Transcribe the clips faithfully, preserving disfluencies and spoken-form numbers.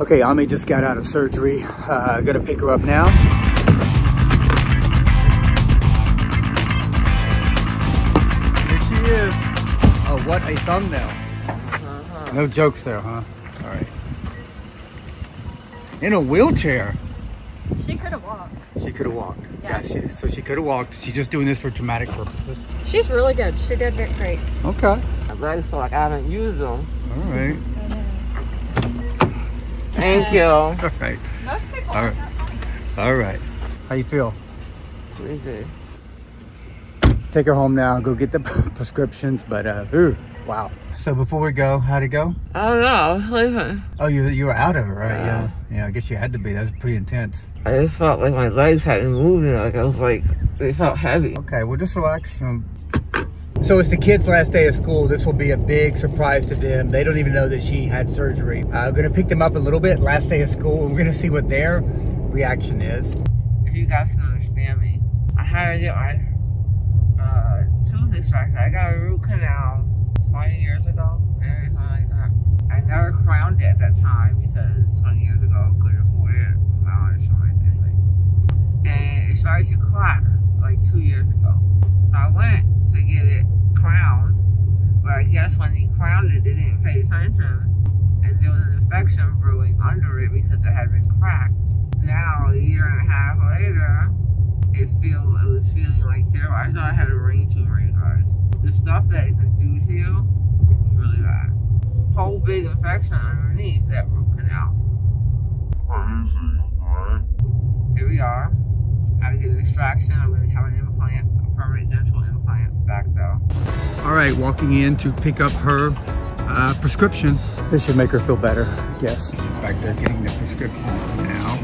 Okay, Ami just got out of surgery. Uh, gonna pick her up now. Here she is. Oh, what a thumbnail. Uh-huh. No jokes there, huh? All right. In a wheelchair. She could have walked. She could have walked. Yeah. yeah she, so she could have walked. She's just doing this for dramatic purposes. She's really good. She did great. Okay. Mine feel like I haven't used them. All right. Thank you. All right. Most people All right. All right. How you feel? Pretty good. Take her home now. Go get the prescriptions. But uh, ooh, wow. So before we go, how'd it go? I don't know. I was sleeping. Oh, you you were out of it, right? Yeah. yeah. Yeah. I guess you had to be. That was pretty intense. I just felt like my legs hadn't moved. Like I was like, they felt heavy. Okay. Well, just relax. Um, So it's the kids' last day of school. This will be a big surprise to them. They don't even know that she had surgery. I'm gonna pick them up a little bit, last day of school, and we're gonna see what their reaction is. If you guys can understand me, I had to get my uh, tooth extracted. I got a root canal twenty years ago, and like that. I never crowned it at that time because twenty years ago I couldn't afford it. My insurance anyways. And it started to crack like two years ago. So I went to get it crowned, but I guess when he crowned it, they didn't pay attention, and there was an infection brewing under it because it had been cracked. Now, a year and a half later, it feel, it was feeling like terrible. I thought I had a ring to ring guys. The stuff that it can do to you is really bad. Whole big infection underneath that root canal. Crazy, right? Here we are. I gotta get an extraction. I'm gonna have an implant. Permanent dental implant back though. All right, walking in to pick up her uh, prescription. This should make her feel better, I guess. She's back there getting the prescription now.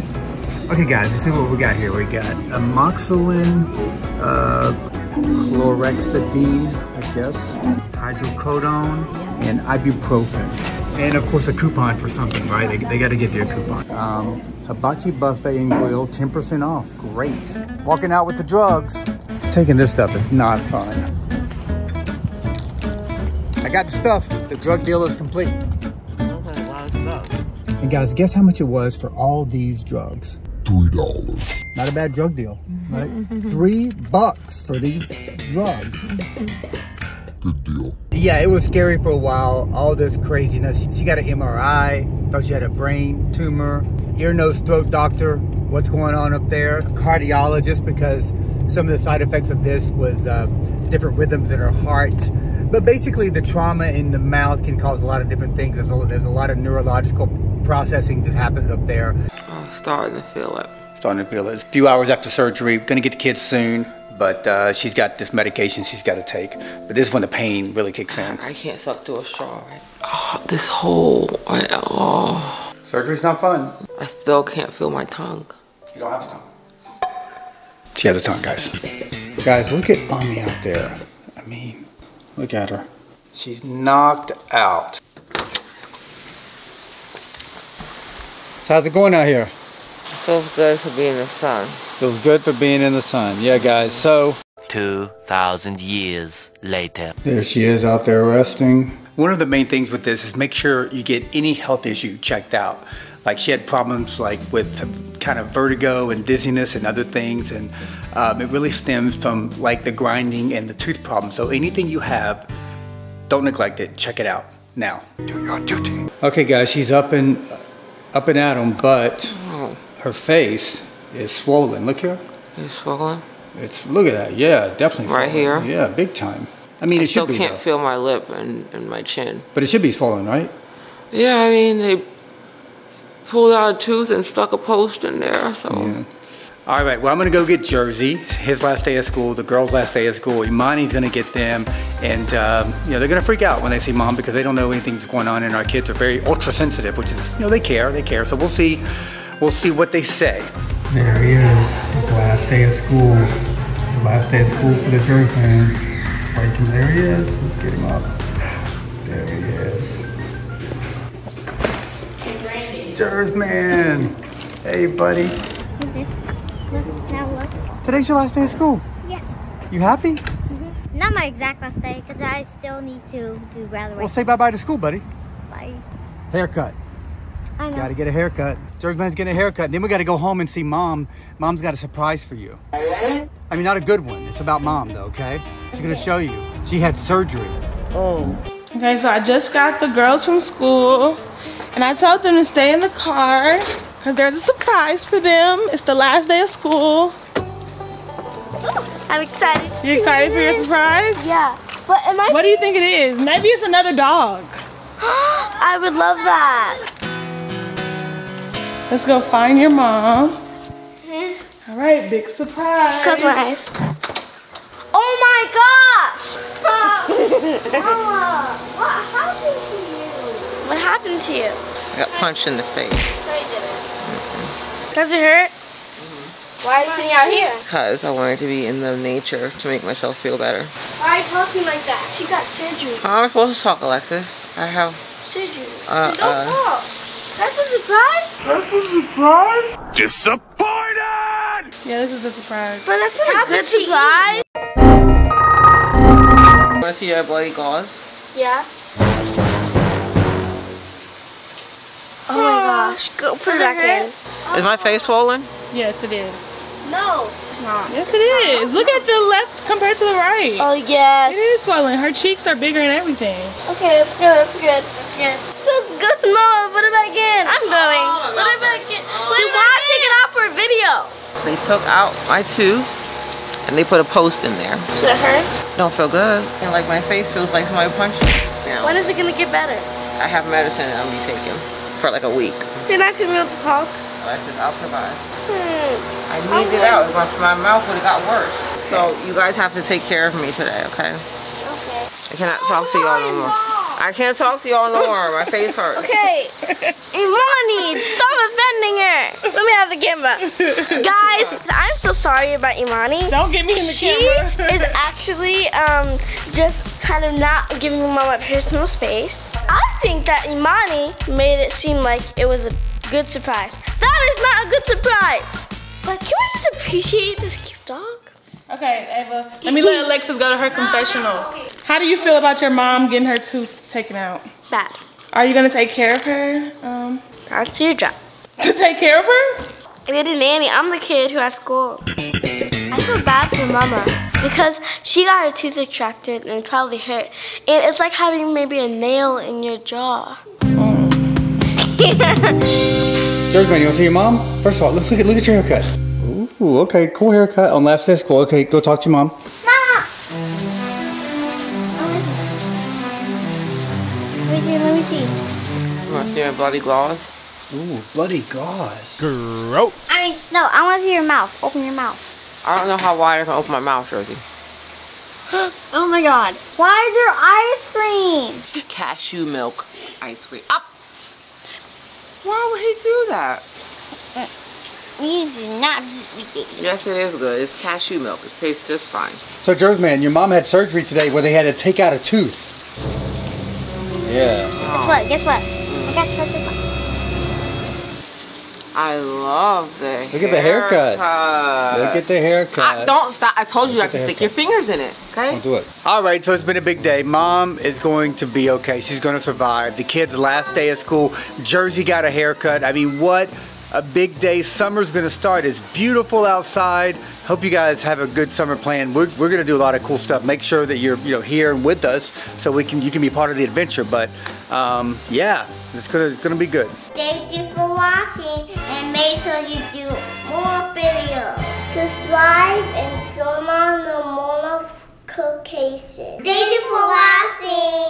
Okay guys, let's see what we got here. We got Amoxicillin, uh, Chlorhexidine, I guess, hydrocodone, and ibuprofen. And of course a coupon for something, right? They, they gotta give you a coupon. Um, Hibachi Buffet and Grill, ten percent off, great. Walking out with the drugs. Taking this stuff is not fun. I got the stuff. The drug deal is complete. That's like a lot of stuff. And guys, guess how much it was for all these drugs? Three dollars. Not a bad drug deal, right? Three bucks for these drugs. Good deal. Yeah, it was scary for a while. All this craziness. She got an M R I. Thought she had a brain tumor. Ear, nose, throat doctor. What's going on up there? Cardiologist, because some of the side effects of this was uh, different rhythms in her heart. But basically the trauma in the mouth can cause a lot of different things. There's a, there's a lot of neurological processing that happens up there. I'm starting to feel it. Starting to feel it. It's a few hours after surgery. Gonna get the kids soon, but uh, she's got this medication she's gotta take. But this is when the pain really kicks in. I can't suck through a straw. Right? Oh, this whole, I, oh. Surgery's not fun. I still can't feel my tongue. You don't have a tongue. She has a tongue, guys. Guys, look at Ami out there. I mean, look at her. She's knocked out. So how's it going out here? It feels good for being in the sun. Feels good for being in the sun. Yeah, guys, so. two thousand years later. There she is out there resting. One of the main things with this is make sure you get any health issue checked out. Like she had problems like with kind of vertigo and dizziness and other things, and um, it really stems from like the grinding and the tooth problem. So anything you have, don't neglect it. Check it out now. Do your duty. Okay, guys, she's up and up and at 'em, but oh. Her face is swollen. Look here. It's swollen. It's look at that. Yeah, definitely. Swollen. Right here. Yeah, big time. I mean, I it still should be, can't though. Feel my lip and, and my chin. But it should be swollen, right? Yeah, I mean they. Pulled out a tooth and stuck a post in there, so. Yeah. All right, well, I'm gonna go get Jersey, his last day of school, the girls' last day of school. Imani's gonna get them, and um, you know, they're gonna freak out when they see mom because they don't know anything's going on, and our kids are very ultra-sensitive, which is, you know, they care, they care. So we'll see, we'll see what they say. There he is, his last day of school. The last day of school for the Jersey man. Right from there he is, let's get him up. There he is. Jersey man. Hey, buddy. Today's your last day of school? Yeah. You happy? Mm-hmm. Not my exact last day, because I still need to do graduation. Well, say bye-bye to school, buddy. Bye. Haircut. I know. Gotta get a haircut. Jergman's getting a haircut. Then we gotta go home and see mom. Mom's got a surprise for you. I mean, not a good one. It's about mom though, okay? She's gonna show you. She had surgery. Oh. Okay, so I just got the girls from school and I told them to stay in the car because there's a surprise for them. It's the last day of school. I'm excited. You excited for your surprise? Yeah. But am I? What do you think it is? Maybe it's another dog. I would love that. Let's go find your mom. Mm-hmm. All right, big surprise. Close my eyes. Oh my gosh! Mama, what happened to you? What happened to you? I got punched in the face. No, you didn't. Mm-hmm. Does it hurt? Why are you sitting out here? Because I wanted to be in the nature to make myself feel better. Why are you talking like that? She got surgery. How am I supposed to talk, Alexis? I have surgery. Uh, don't uh, talk. That's a surprise? That's a surprise? Disappointed! Yeah, this is a surprise. But that's not a good surprise. You want to see your bloody gauze? Yeah. Oh my gosh, go put it back in. Is my face swollen? Yes, it is. No, it's not. Yes, it's it is. Not. Look at the left compared to the right. Oh, yes. It is swollen. Her cheeks are bigger and everything. Okay, that's good. That's good. That's good. That's good, Mom. Put it back in. I'm going. Oh, put it back in. Put Do it back not in. Take it out for a video. They took out my tooth and they put a post in there. Should it hurt? Don't feel good. And like my face feels like somebody punched me. Now, when is it going to get better? I have medicine that I'm going to be taking for like a week. So you're not going to be able to talk? I'll survive. Hmm. I need it out. My, my mouth would have got worse. Okay. So you guys have to take care of me today, okay? Okay. I cannot oh, talk to y'all no more. I can't talk to y'all no more. My face hurts. Okay. Imani, stop offending her. Let me have the camera. Guys, I'm so sorry about Imani. Don't get me in the she camera. She is actually um, just kind of not giving Mama personal space. I think that Imani made it seem like it was a good surprise. That is not a good surprise. But can we just appreciate this cute dog? Okay, Ava. Let me let Alexis go to her confessionals. How do you feel about your mom getting her tooth taken out? Bad. Are you gonna take care of her? Um, That's your job. To take care of her? You're the nanny. I'm the kid who has school. I feel bad for Mama because she got her tooth extracted and probably hurt. And it's like having maybe a nail in your jaw. Jergman, you want to see your mom? First of all, look, look, at, look at your haircut. Ooh, okay, cool haircut. On last day of school. Okay, go talk to your mom. Mama! Let me see, let me see. You want to see your bloody gauze? Ooh, bloody gauze. Gross. I mean, no, I want to see your mouth. Open your mouth. I don't know how wide I can open my mouth, Rosie. Oh my god. Why is there ice cream? Cashew milk ice cream. Up! Why would he do that? It's not good. Yes, it is good. It's cashew milk. It tastes just fine. So, Jergman, your mom had surgery today where they had to take out a tooth. Yeah. Guess what? Guess what? I got something. I love the haircut. Look at the haircut. Look at the haircut. I don't stop. I told you not to stick your fingers in it. Okay? Don't do it. All right, so it's been a big day. Mom is going to be okay. She's going to survive. The kids' last day of school. Jersey got a haircut. I mean, what a big day. Summer's going to start. It's beautiful outside. Hope you guys have a good summer plan. We're, we're going to do a lot of cool stuff. Make sure that you're you know here with us so we can you can be part of the adventure. But um, yeah, it's going it's going to be good. Thank you for watching and make sure you do more videos. Subscribe and show mom the more. Location. Thank you for watching.